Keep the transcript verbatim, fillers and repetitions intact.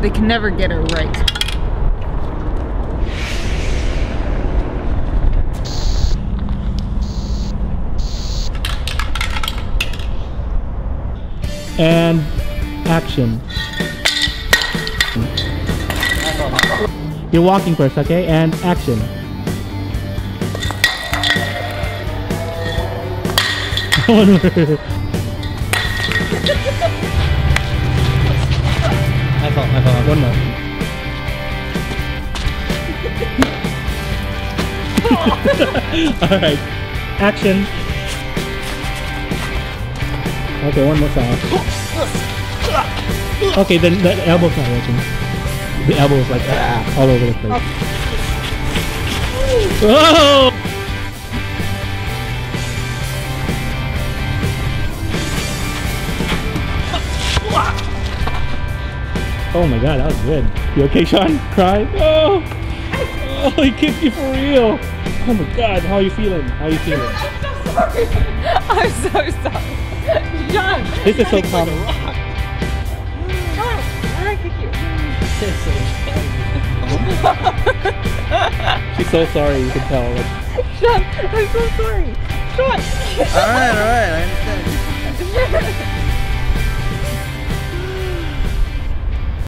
They can never get it right. And action. You're walking first, okay? And action. One word. I thought, I thought, one more. All right, action. Okay, one more foul. Okay, then the elbow's not working. The elbow is like ah, all over the place. Oh! Oh my god, that was good. You okay, Shaun? Cry? Oh! Oh, he kicked you for real! Oh my god, how are you feeling? How are you feeling? I'm so sorry! I'm so sorry! Shaun! This is so common. Shaun, where did I kick you? She's so sorry, you can tell. Shaun, I'm so sorry! Shaun! Alright, alright, I understand.